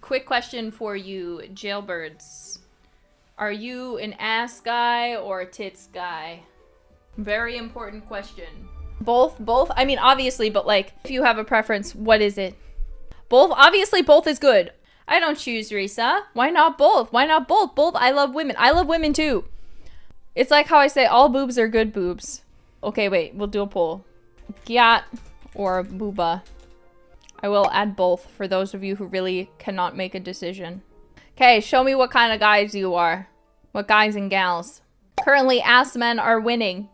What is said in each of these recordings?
Quick question for you, jailbirds. Are you an ass guy or a tits guy? Very important question. Both? I mean, obviously, but like, if you have a preference, what is it? Both? Obviously, both is good. I don't choose, Risa. Why not both? Why not both? Both, I love women. I love women too. It's like how I say all boobs are good boobs. Okay, wait, we'll do a poll. Gyat or booba. I will add both for those of you who really cannot make a decision. Okay, show me what kind of guys you are. What guys and gals. Currently, ass men are winning.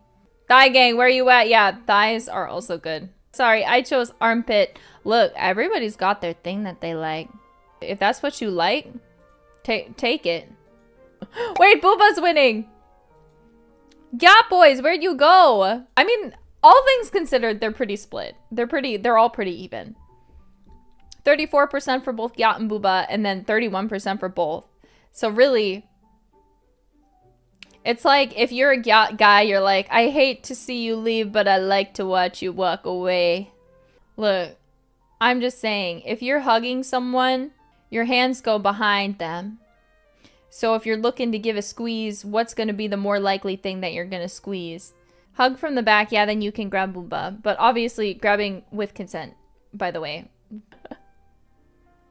Thigh gang, where you at? Yeah, thighs are also good. Sorry, I chose armpit. Look, everybody's got their thing that they like. If that's what you like, take it. Wait, booba's winning! Yeah, boys, where'd you go? I mean, all things considered, they're pretty split. They're all pretty even. 34% for both Gyat and Booba, and then 31% for both. So really, it's like if you're a Gyat guy, you're like, I hate to see you leave, but I like to watch you walk away. Look, I'm just saying, if you're hugging someone, your hands go behind them. So if you're looking to give a squeeze, what's going to be the more likely thing that you're going to squeeze? Hug from the back, yeah, then you can grab Booba. But obviously, grabbing with consent, by the way.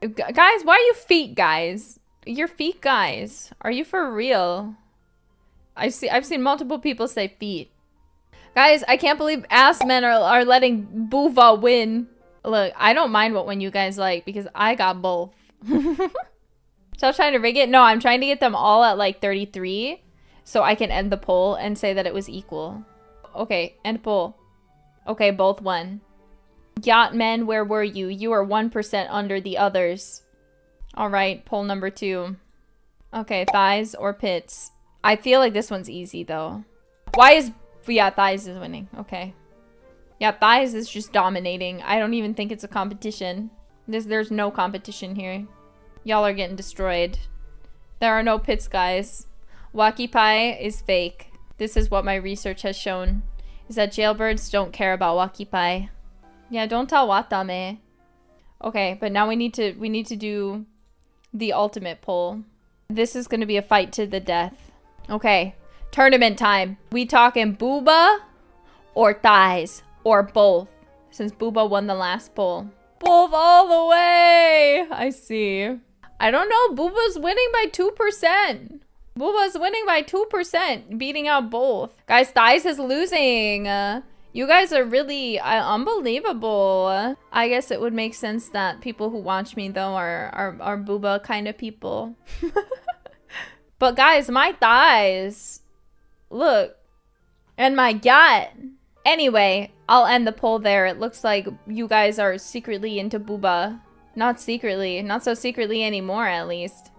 Guys, why are you feet guys? You're feet guys. Are you for real? I've seen multiple people say feet. Guys, I can't believe ass men are letting Booba win. Look, I don't mind what one you guys like because I got both. Stop trying to rig it. No, I'm trying to get them all at like 33 so I can end the poll and say that it was equal. Okay, end poll. Okay, both won. Yacht men, where were you? You are 1% under the others. Alright, poll number 2. Okay, thighs or pits? I feel like this one's easy though. Why is... Yeah, thighs is winning. Okay. Yeah, thighs is just dominating. I don't even think it's a competition. There's no competition here. Y'all are getting destroyed. There are no pits, guys. Wacky Pie is fake. This is what my research has shown. Is that jailbirds don't care about Wacky Pie. Yeah, don't tell Watame. Okay, but now we need to do the ultimate poll. This is going to be a fight to the death. Okay, tournament time. We talking Booba or thighs or both since Booba won the last poll. Both all the way. I see. I don't know. Booba's winning by 2%. Booba's winning by 2%, beating out both. Guys, thighs is losing. You guys are really unbelievable. I guess it would make sense that people who watch me though are Booba kind of people. But guys, my thighs, look, and my gut. Anyway, I'll end the poll there. It looks like you guys are secretly into Booba. Not secretly, not so secretly anymore at least.